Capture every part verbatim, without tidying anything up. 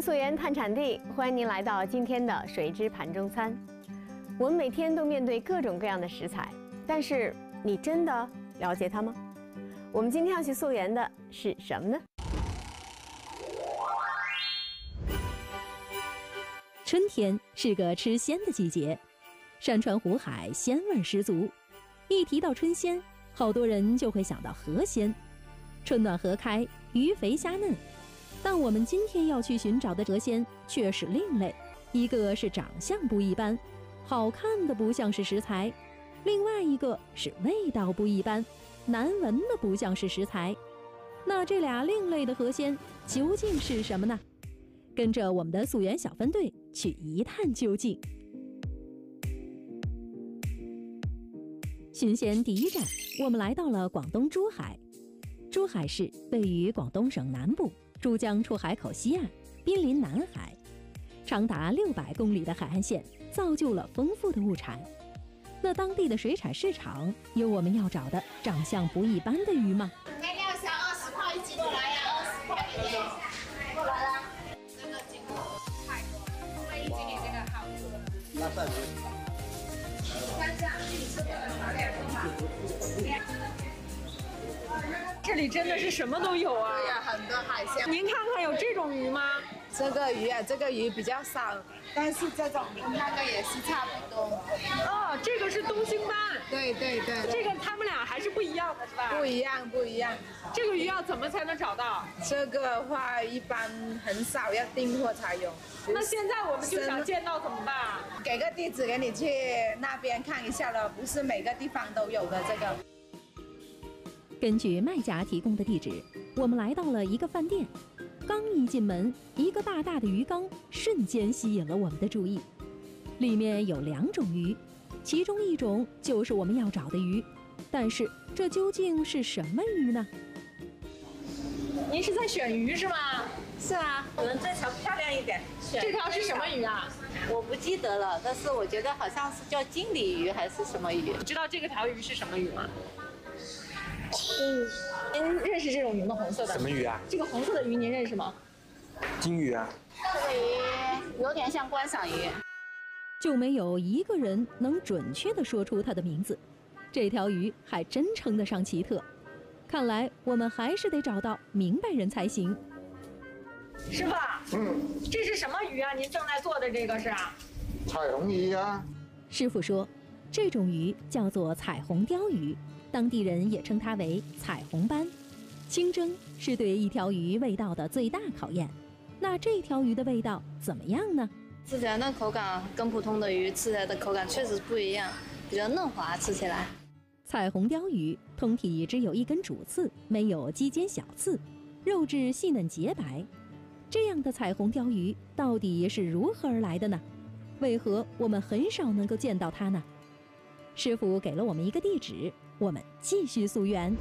碳溯源碳产地，欢迎您来到今天的水之盘中餐。我们每天都面对各种各样的食材，但是你真的了解它吗？我们今天要去溯源的是什么呢？春天是个吃鲜的季节，山川湖海鲜味十足。一提到春鲜，好多人就会想到河鲜，春暖河开，鱼肥虾嫩。但我们今天要去寻找的河鲜却是另类，一个是长相不一般，好看的不像是食材；另外一个是味道不一般，难闻的不像是食材。那这俩另类的河鲜究竟是什么呢？跟着我们的溯源小分队去一探究竟。寻鲜第一站，我们来到了广东珠海。珠海市位于广东省南部，珠江出海口西岸，濒临南海，长达六百公里的海岸线造就了丰富的物产。那当地的水产市场有我们要找的长相不一般的鱼吗？干料虾二十块一斤，过来呀，二十块一斤，过来啦。这个金钩太多了，我们已经给这个好多了。那再吃？三下，你吃不了哪点多嘛？这里真的是什么都有啊！对呀，很多海鲜。您看看有这种鱼吗？这个鱼啊，这个鱼比较少，但是这种跟那个也是差不多。哦，这个是东星斑。对对对。这个他们俩还是不一样的，是吧？不一样，不一样。这个鱼要怎么才能找到？这个的话一般很少，要订货才有。那现在我们就想见到怎么办？给个地址给你去那边看一下了，不是每个地方都有的这个。根据卖家提供的地址，我们来到了一个饭店。刚一进门，一个大大的鱼缸瞬间吸引了我们的注意。里面有两种鱼，其中一种就是我们要找的鱼。但是这究竟是什么鱼呢？您是在选鱼是吗？是啊，我们这条漂亮一点。这条是什么鱼啊？我不记得了，但是我觉得好像是叫锦鲤鱼还是什么鱼。你知道这个条鱼是什么鱼吗？您认识这种鱼吗？红色的什么鱼啊？这个红色的鱼您认识吗？金鱼啊。这个鱼有点像观赏鱼，就没有一个人能准确地说出它的名字。这条鱼还真称得上奇特，看来我们还是得找到明白人才行。师傅，嗯，这是什么鱼啊？您正在做的这个是？彩虹鱼啊。师傅说，这种鱼叫做彩虹鲷鱼。当地人也称它为彩虹斑。清蒸是对一条鱼味道的最大考验。那这条鱼的味道怎么样呢？吃起来的口感跟普通的鱼吃起来的口感确实不一样，比较嫩滑，吃起来。彩虹鲷鱼通体只有一根主刺，没有肌尖小刺，肉质细嫩洁白。这样的彩虹鲷鱼到底是如何而来的呢？为何我们很少能够见到它呢？师傅给了我们一个地址。我们继续溯源。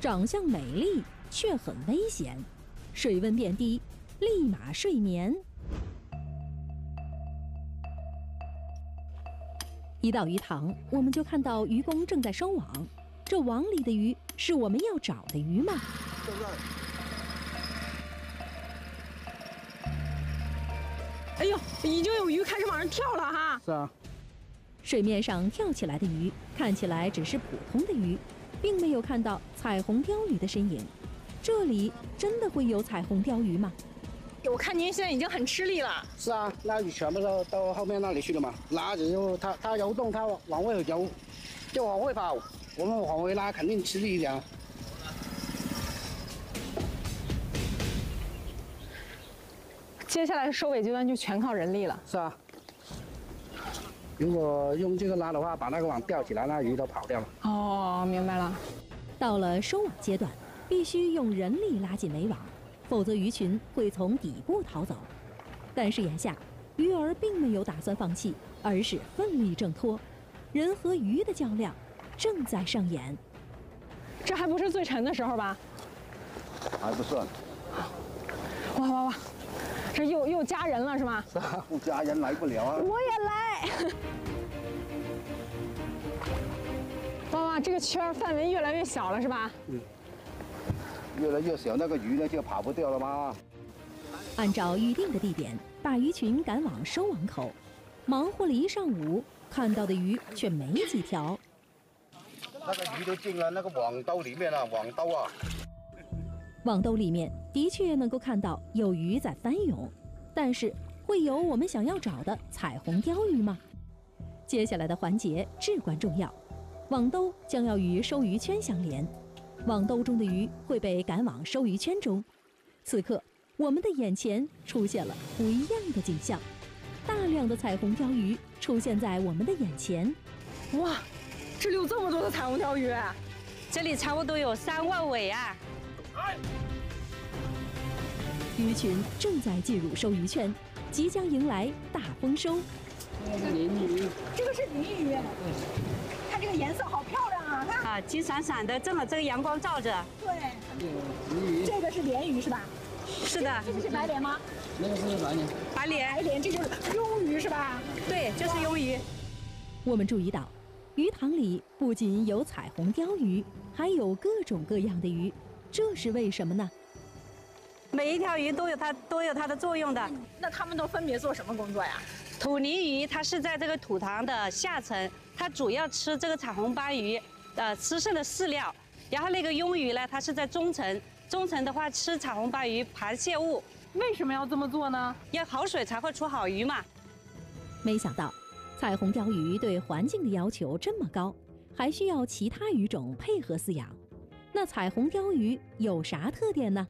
长相美丽却很危险，水温变低，立马睡眠。一到鱼塘，我们就看到渔工正在收网。这网里的鱼是我们要找的鱼吗？哎呦，已经有鱼开始往上跳了哈！是啊。水面上跳起来的鱼看起来只是普通的鱼，并没有看到彩虹鲷鱼的身影。这里真的会有彩虹鲷鱼吗？我看您现在已经很吃力了。是啊，那鱼全部都到后面那里去了嘛，拉着就它它游动，它往外游，就往外跑，我们往回拉肯定吃力一点啊。接下来收尾阶段就全靠人力了。是啊。如果用这个拉的话，把那个网吊起来，那鱼都跑掉了。哦，明白了。到了收网阶段，必须用人力拉紧围网，否则鱼群会从底部逃走。但是眼下，鱼儿并没有打算放弃，而是奋力挣脱。人和鱼的较量正在上演。这还不是最沉的时候吧？还不算。哇哇哇！这又又加人了是吗？不加人来不了啊！我也来。哇哇，这个圈范围越来越小了是吧？嗯。越来越小，那个鱼呢就跑不掉了吗？按照预定的地点，把鱼群赶往收网口，忙活了一上午，看到的鱼却没几条。那个鱼都进了那个网兜里面了，网兜啊！网兜里面的确能够看到有鱼在翻涌，但是会有我们想要找的彩虹鲷鱼吗？接下来的环节至关重要，网兜将要与收鱼圈相连，网兜中的鱼会被赶往收鱼圈中。此刻，我们的眼前出现了不一样的景象，大量的彩虹鲷鱼出现在我们的眼前。哇，这里有这么多的彩虹鲷鱼，啊，这里差不多有三万尾啊！鱼群正在进入收鱼圈，即将迎来大丰收。鲢鱼，这个是鲢鱼，看这个颜色好漂亮啊！看啊，金闪闪的，正好这个阳光照着。对，这个是鲢鱼是吧？是的。这个是白鲢吗？那个是白鲢。白鲢，白鲢，这就是鳙鱼是吧？对，就是鳙鱼。我们注意到，鱼塘里不仅有彩虹鲷鱼，还有各种各样的鱼，这是为什么呢？每一条鱼都有它都有它的作用的。那它们都分别做什么工作呀？土鲢鱼它是在这个土塘的下层，它主要吃这个彩虹斑鱼，呃，吃剩的饲料。然后那个鳙鱼呢，它是在中层，中层的话吃彩虹斑鱼排泄物。为什么要这么做呢？要好水才会出好鱼嘛。没想到，彩虹鲷鱼对环境的要求这么高，还需要其他鱼种配合饲养。那彩虹鲷鱼有啥特点呢？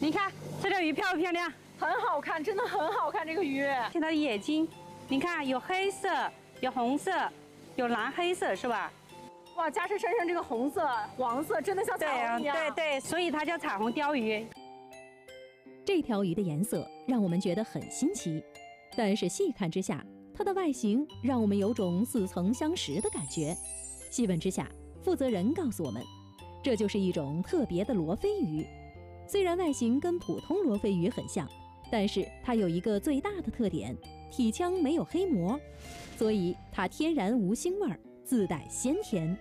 你看这条鱼漂不漂亮？很好看，真的很好看。这个鱼，看它的眼睛，你看有黑色，有红色，有蓝黑色，是吧？哇，加上身上这个红色、黄色，真的像彩虹一样。对、啊、对对，所以它叫彩虹鲷鱼。这条鱼的颜色让我们觉得很新奇，但是细看之下，它的外形让我们有种似曾相识的感觉。细问之下，负责人告诉我们，这就是一种特别的罗非鱼。虽然外形跟普通罗非鱼很像，但是它有一个最大的特点，体腔没有黑膜，所以它天然无腥味，自带鲜甜。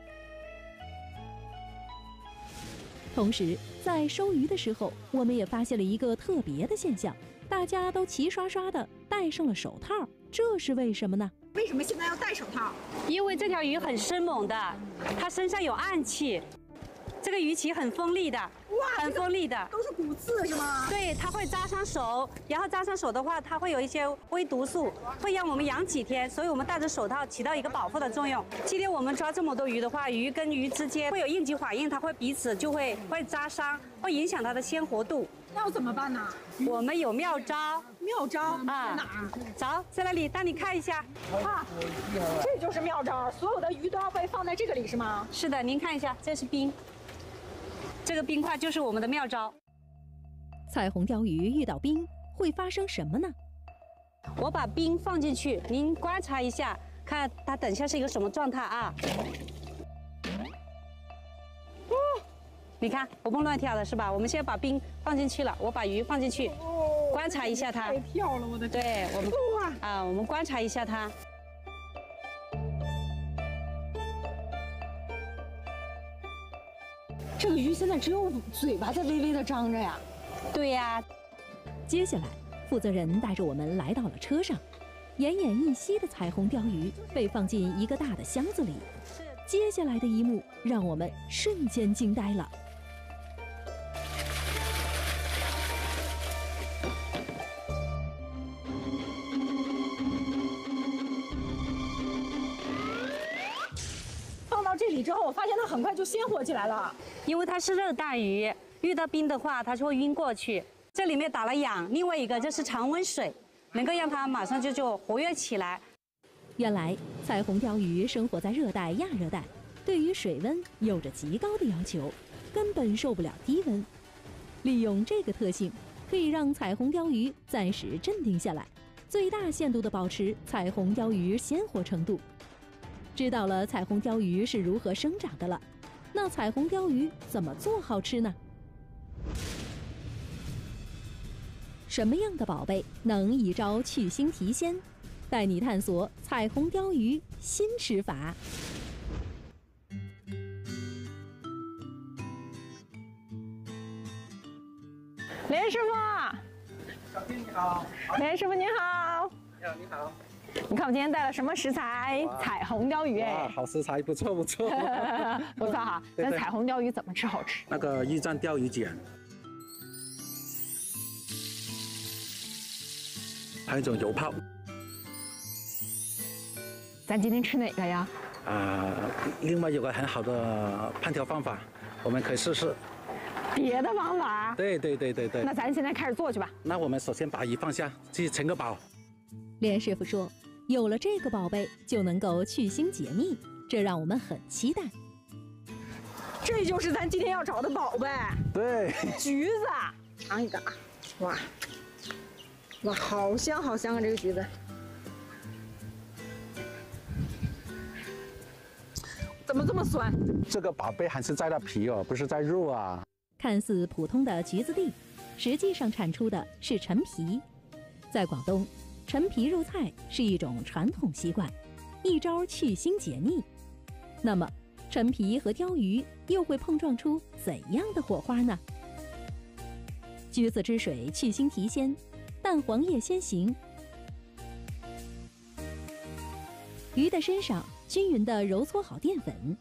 同时，在收鱼的时候，我们也发现了一个特别的现象，大家都齐刷刷的戴上了手套，这是为什么呢？为什么现在要戴手套？因为这条鱼很生猛的，它身上有暗器。这个鱼鳍很锋利的，哇，很锋利的，都是骨刺是吗？对，它会扎伤手，然后扎伤手的话，它会有一些微毒素，会让我们养几天，所以我们戴着手套起到一个保护的作用。今天我们抓这么多鱼的话，鱼跟鱼之间会有应激反应，它会彼此就会会扎伤，会影响它的鲜活度。那要怎么办呢？我们有妙招，妙招啊，在哪儿？走，在那里，带你看一下。啊，这就是妙招，所有的鱼都要被放在这个里是吗？是的，您看一下，这是冰。这个冰块就是我们的妙招。彩虹鲷鱼遇到冰会发生什么呢？我把冰放进去，您观察一下，看它等下是一个什么状态啊？哦，你看活蹦乱跳的是吧？我们现在把冰放进去了，我把鱼放进去，观察一下它。太跳了，我的天！对，我们啊，我们观察一下它。这个鱼现在只有嘴巴在微微的张着呀。对呀。接下来，负责人带着我们来到了车上，奄奄一息的彩虹鲷鱼被放进一个大的箱子里。接下来的一幕让我们瞬间惊呆了。放到这里之后，我发现它很快就鲜活起来了。因为它是热带鱼，遇到冰的话，它就会晕过去。这里面打了氧，另外一个就是常温水，能够让它马上就就活跃起来。原来彩虹鲷鱼生活在热带、亚热带，对于水温有着极高的要求，根本受不了低温。利用这个特性，可以让彩虹鲷鱼暂时镇定下来，最大限度地保持彩虹鲷鱼鲜活程度。知道了彩虹鲷鱼是如何生长的了。那彩虹鲷鱼怎么做好吃呢？什么样的宝贝能一招去腥提鲜？带你探索彩虹鲷鱼新吃法。林师傅，小金你好。林师傅您好。你好，你好。你看我今天带了什么食材？彩虹鲷鱼哎，好食材，不错不错，不错哈。那彩虹鲷鱼怎么吃好吃？那个预蘸鲷鱼卷，还有一种油泡。咱今天吃哪个呀？啊，另外有个很好的烹调方法，我们可以试试。 别的方法？对对对对对。那咱现在开始做去吧。那我们首先把鱼放下，去盛个宝。连师傅说，有了这个宝贝，就能够去腥解腻，这让我们很期待。这就是咱今天要找的宝贝。对，橘子，尝一个啊！哇，哇，好香好香啊！这个橘子，怎么这么酸？这个宝贝还是在那皮哦，不是在肉啊。 看似普通的橘子地，实际上产出的是陈皮。在广东，陈皮入菜是一种传统习惯，一招去腥解腻。那么，陈皮和鲷鱼又会碰撞出怎样的火花呢？橘子汁水去腥提鲜，蛋黄液先行。鱼的身上均匀地揉搓好淀粉，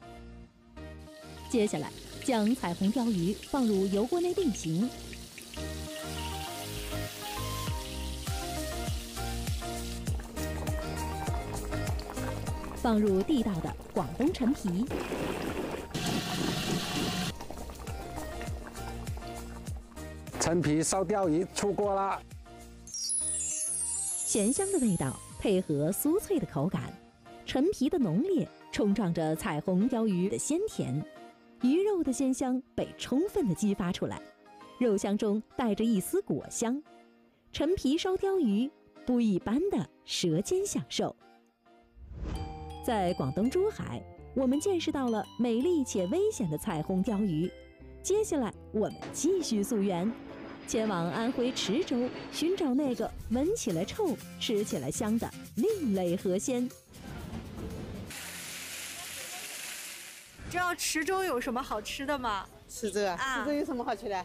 接下来。 将彩虹鲷鱼放入油锅内定型，放入地道的广东陈皮，陈皮烧鲷鱼出锅啦！咸香的味道配合酥脆的口感，陈皮的浓烈冲撞着彩虹鲷鱼的鲜甜。 鱼肉的鲜香被充分的激发出来，肉香中带着一丝果香。陈皮烧鲷鱼，不一般的舌尖享受。在广东珠海，我们见识到了美丽且危险的彩虹鲷鱼。接下来，我们继续溯源，前往安徽池州，寻找那个闻起来臭、吃起来香的另类河鲜。 知道池州有什么好吃的吗？池州啊，池州有什么好吃的？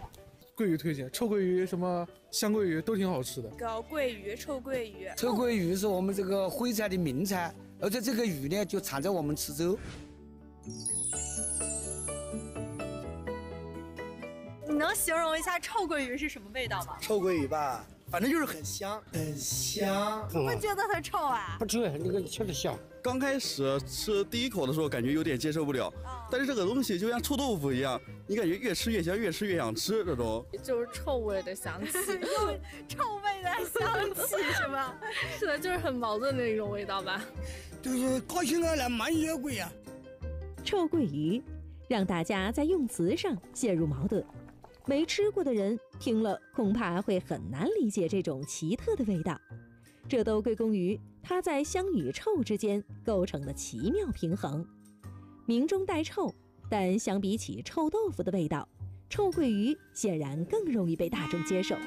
桂鱼推荐，臭鳜鱼、什么香鳜鱼都挺好吃的。高桂鱼、臭鳜鱼，臭鳜鱼是我们这个徽菜的名菜，而且这个鱼呢就产在我们池州。你能形容一下臭鳜鱼是什么味道吗？臭鳜鱼吧，反正就是很香，很香。不觉得它臭啊？不臭，那个确实香。 刚开始吃第一口的时候，感觉有点接受不了，但是这个东西就像臭豆腐一样，你感觉越吃越香，越吃越想吃这种。就是臭味的香气，臭味的香气是吧？是的，就是很矛盾的一种味道吧。就是高兴而来，满野鬼呀。臭鳜鱼，让大家在用词上陷入矛盾。没吃过的人听了恐怕会很难理解这种奇特的味道。 这都归功于它在香与臭之间构成的奇妙平衡，名中带臭，但相比起臭豆腐的味道，臭鳜鱼显然更容易被大众接受。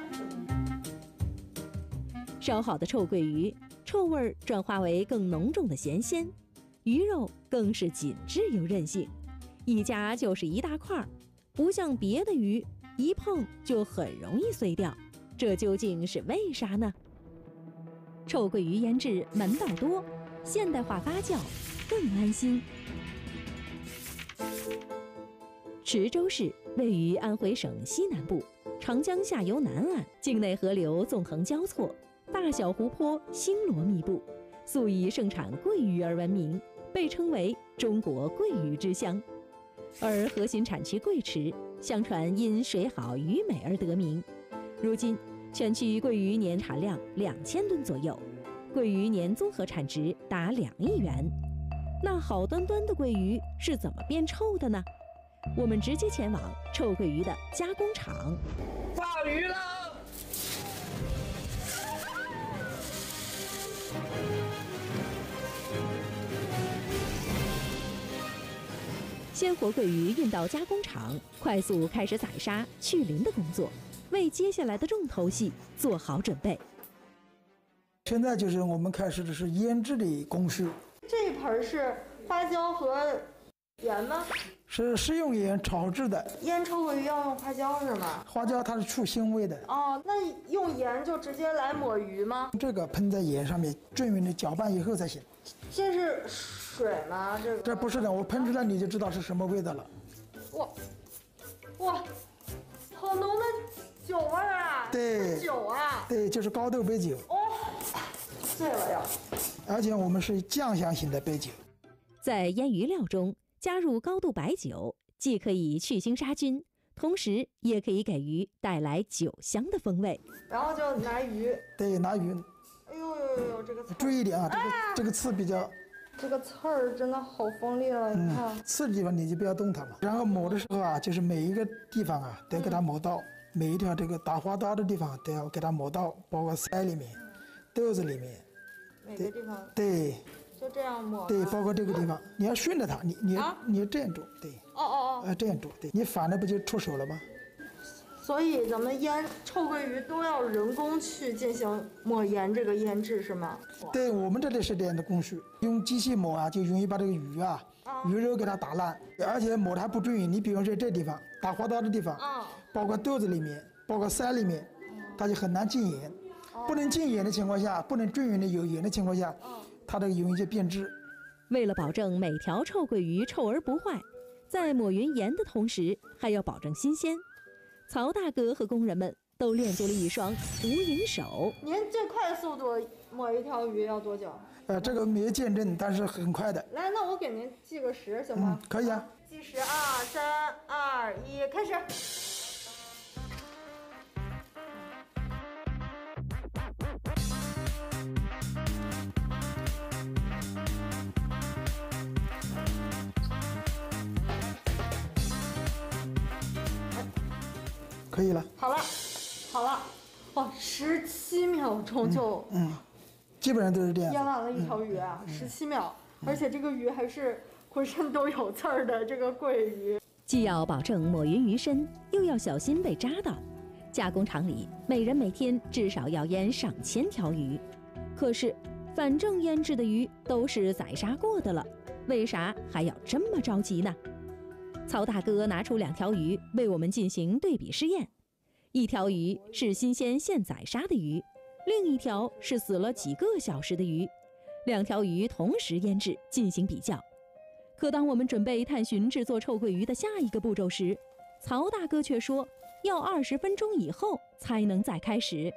烧好的臭鳜鱼，臭味转化为更浓重的咸鲜，鱼肉更是紧致又韧性，一夹就是一大块，不像别的鱼一碰就很容易碎掉，这究竟是为啥呢？ 臭鳜鱼腌制门道多，现代化发酵更安心。池州市位于安徽省西南部，长江下游南岸，境内河流纵横交错，大小湖泊星罗密布，素以盛产鳜鱼而闻名，被称为“中国鳜鱼之乡”。而核心产区桂池，相传因水好鱼美而得名。如今。 全区鳜鱼年产量两千吨左右，鳜鱼年综合产值达两亿元。那好端端的鳜鱼是怎么变臭的呢？我们直接前往臭鳜鱼的加工厂。放鱼喽！鲜活鳜鱼运到加工厂，快速开始宰杀去鳞的工作。 为接下来的重头戏做好准备。现在就是我们开始的是腌制的工序。这一盆是花椒和盐吗？是食用盐炒制的。腌臭鳜鱼要用花椒是吗？花椒它是去腥味的。哦，那用盐就直接来抹鱼吗？这个喷在盐上面，均匀的搅拌以后才行。这是水吗？这个这不是的，我喷出来你就知道是什么味道了。哇，哇，好浓的酒味儿啊！对，酒啊！对，就是高度白酒。哦，醉了要。而且我们是酱香型的白酒。 在腌鱼料中加入高度白酒，既可以去腥杀菌，同时也可以给鱼带来酒香的风味。然后就拿鱼，对，拿鱼。哎呦呦呦，这个刺注意一点啊，这个、啊、这个刺比较，这个刺儿真的好锋利了，你看。嗯、刺的地方你就不要动它了。然后抹的时候啊，就是每一个地方啊都给它磨到，嗯、每一条这个打花刀的地方都要给它磨到，包括腮里面、肚子里面，每个地方。对。对 就这样抹，对，包括这个地方，你要顺着它，你你你要这样煮，对，哦哦哦，呃这样煮，对，你反了不就出手了吗？所以咱们腌臭鳜鱼都要人工去进行抹盐这个腌制是吗？对，我们这里是这样的工序，用机器抹啊，就容易把这个鱼啊、鱼肉给它打烂，而且抹它不均匀。你比方说这地方打花刀的地方，包括肚子里面，包括腮里面，它就很难进盐。不能进盐的情况下，不能均匀的有盐的情况下。 它的容易就变质。为了保证每条臭鳜鱼臭而不坏，在抹匀盐的同时，还要保证新鲜。曹大哥和工人们都练就了一双无影手。您最快的速度抹一条鱼要多久？呃，这个没见证，但是很快的。来，那我给您计个时，行吗？嗯、可以啊。计时，二、三、二、一，开始。 可以了，好了，好了，哇，十七秒钟就嗯，嗯，基本上都是这样。腌完了一条鱼啊，十七、嗯、秒，嗯、而且这个鱼还是浑身都有刺儿的这个鳜鱼。既要保证抹匀鱼身，又要小心被扎到。加工厂里每人每天至少要腌上千条鱼，可是反正腌制的鱼都是宰杀过的了，为啥还要这么着急呢？ 曹大哥拿出两条鱼为我们进行对比试验，一条鱼是新鲜现宰杀的鱼，另一条是死了几个小时的鱼。两条鱼同时腌制进行比较。可当我们准备探寻制作臭鳜鱼的下一个步骤时，曹大哥却说要二十分钟以后才能再开始。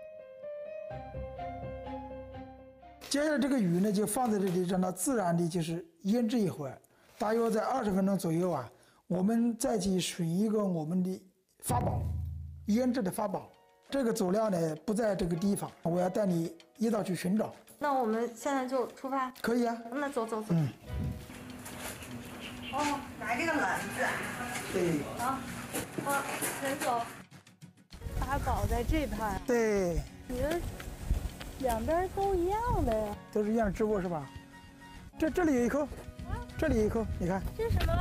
接着这个鱼呢就放在这里，让它自然的就是腌制一会儿，大约在二十分钟左右啊。 我们再去选一个我们的法宝，腌制的法宝。这个佐料呢不在这个地方，我要带你一道去寻找。那我们现在就出发？可以啊。那走走走。嗯。哦，拿这个篮子。对。啊，啊，人走。法宝在这盘。对。你的两边都一样的呀。都是一样植物是吧？这这里有一颗，啊、这里有一颗，你看。这是什么？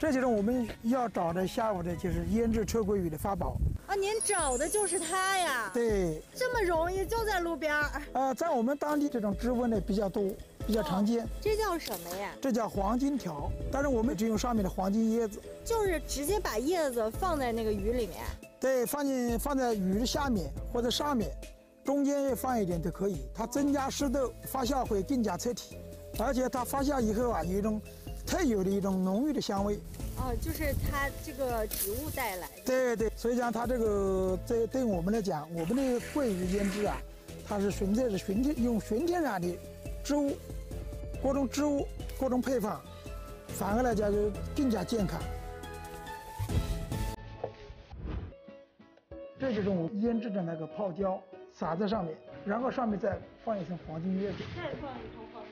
这就是我们要找的下午的，就是腌制臭鳜鱼的法宝啊！您找的就是它呀？对，这么容易就在路边儿。呃，在我们当地这种植物呢比较多，比较常见。哦、这叫什么呀？这叫黄金条，但是我们只用上面的黄金叶子，就是直接把叶子放在那个鱼里面。对，放进放在鱼的下面或者上面，中间放一点都可以，它增加湿度，发酵会更加彻底，而且它发酵以后啊，有一种。 特有的一种浓郁的香味，哦，就是它这个植物带来的。对对，所以讲它这个对对我们来讲，我们的鳜鱼腌制啊，它是纯粹是纯天用纯天然的植物，各种植物各种配方，反而来讲就更加健康。这就是我们腌制的那个泡椒撒在上面，然后上面再放一层黄金叶子。再放一层黄金。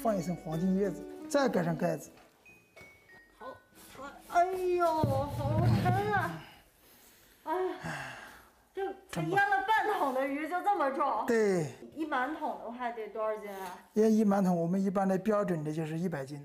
放一层黄金叶子，再盖上盖子。好，哎呦，好沉啊！哎，这这腌了半桶的鱼就这么重？对，一满桶的话得多少斤啊？腌一满桶，我们一般的标准的就是一百斤。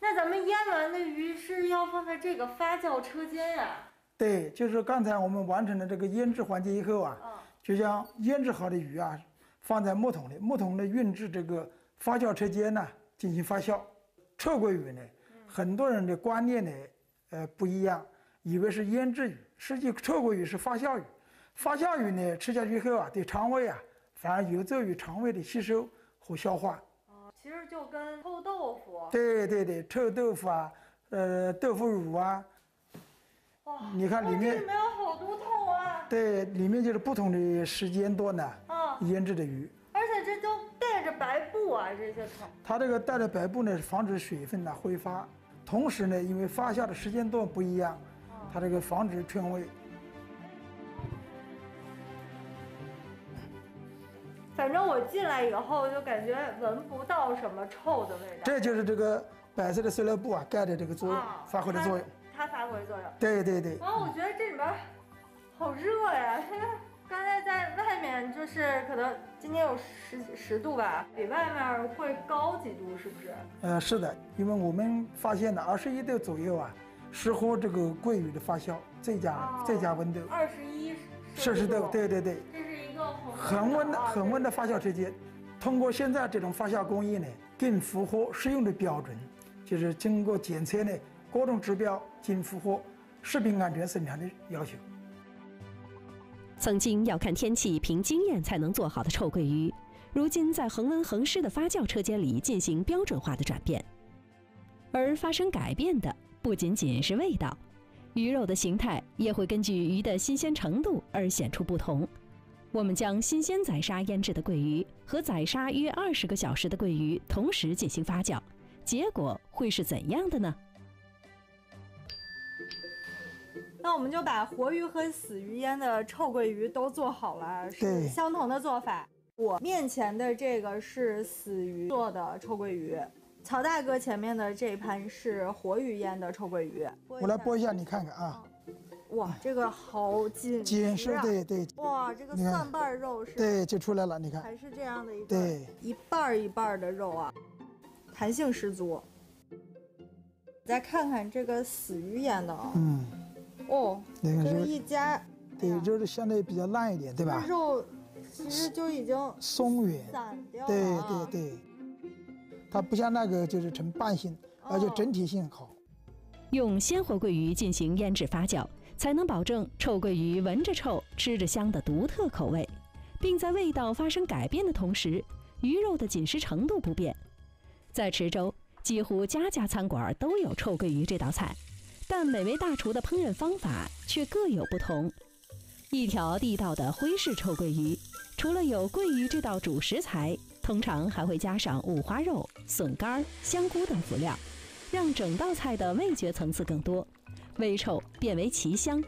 那咱们腌完的鱼是要放在这个发酵车间呀、啊？对，就是刚才我们完成了这个腌制环节以后啊，嗯、就将腌制好的鱼啊放在木桶里，木桶呢运至这个发酵车间呢进行发酵。臭鳜鱼呢，嗯、很多人的观念呢，呃不一样，以为是腌制鱼，实际臭鳜鱼是发酵鱼。 发酵鱼呢，吃下去后啊，对肠胃啊，反而有助于肠胃的吸收和消化。哦，其实就跟臭豆腐。对对对，臭豆腐啊，呃，豆腐乳啊。哇，你看里面。这里面有好多桶啊。对，里面就是不同的时间段呢，啊，腌制的鱼。而且这都带着白布啊，这些桶。它这个带着白布呢，防止水分呢挥发，同时呢，因为发酵的时间段不一样，它这个防止串味。 反正我进来以后就感觉闻不到什么臭的味道，这就是这个白色的塑料布啊盖的这个作用、啊、发挥的作用，它发挥作用。对对对。然后、啊、我觉得这里边好热呀，因为刚才在外面就是可能今天有十十度吧，比外面会高几度，是不是？呃，是的，因为我们发现了二十一度左右啊，适合这个鳜鱼的发酵最佳、啊、最佳温度。二十一摄氏度，对对对。 恒温的恒温的发酵车间，通过现在这种发酵工艺呢，更符合食用的标准，就是经过检测呢，各种指标均符合食品安全生产的要求。曾经要看天气凭经验才能做好的臭鳜鱼，如今在恒温恒湿的发酵车间里进行标准化的转变，而发生改变的不仅仅是味道，鱼肉的形态也会根据鱼的新鲜程度而显出不同。 我们将新鲜宰杀腌制的鳜鱼和宰杀约二十个小时的鳜鱼同时进行发酵，结果会是怎样的呢？那我们就把活鱼和死鱼腌的臭鳜鱼都做好了，是相同的做法。我面前的这个是死鱼做的臭鳜鱼，曹大哥前面的这一盘是活鱼腌的臭鳜鱼。我来剥一下，你看看啊。哦 哇，这个好紧紧实啊！对对，哇，这个蒜瓣肉是对就出来了，你看还是这样的一个对一半一半的肉啊，弹性十足。再看看这个死鱼腌的啊，嗯，哦，这是一夹，对，就是相对比较烂一点，对吧？肉其实就已经松软散掉了，对对对，它不像那个就是呈半性，而且整体性好。用鲜活鳜鱼进行腌制发酵。 才能保证臭鳜鱼闻着臭、吃着香的独特口味，并在味道发生改变的同时，鱼肉的紧实程度不变。在池州，几乎家家餐馆都有臭鳜鱼这道菜，但每位大厨的烹饪方法却各有不同。一条地道的徽式臭鳜鱼，除了有鳜鱼这道主食材，通常还会加上五花肉、笋干、香菇等辅料，让整道菜的味觉层次更多。 微臭变为奇香，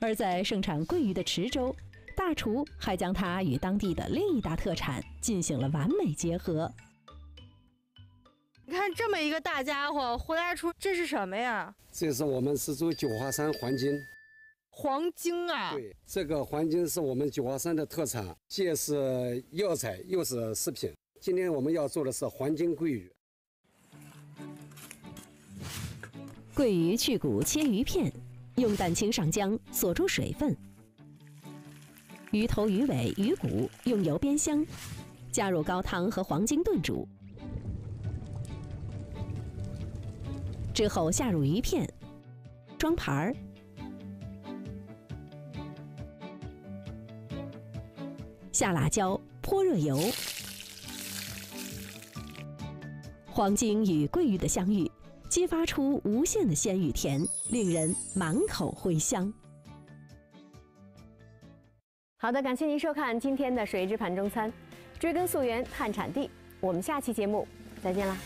而在盛产鳜鱼的池州，大厨还将它与当地的另一大特产进行了完美结合。你看这么一个大家伙，胡大厨，这是什么呀？这是我们池州九华山黄精。黄精啊！对，这个黄精是我们九华山的特产，既是药材又是食品。今天我们要做的是黄精鳜鱼。 鳜鱼去骨切鱼片，用蛋清上浆锁住水分。鱼头、鱼尾、鱼骨用油煸香，加入高汤和黄精炖煮。之后下入鱼片，装盘儿。下辣椒，泼热油。黄精与鳜鱼的相遇。 激发出无限的鲜与甜，令人满口回香。好的，感谢您收看今天的《谁知盘中餐》，追根溯源看产地。我们下期节目再见啦！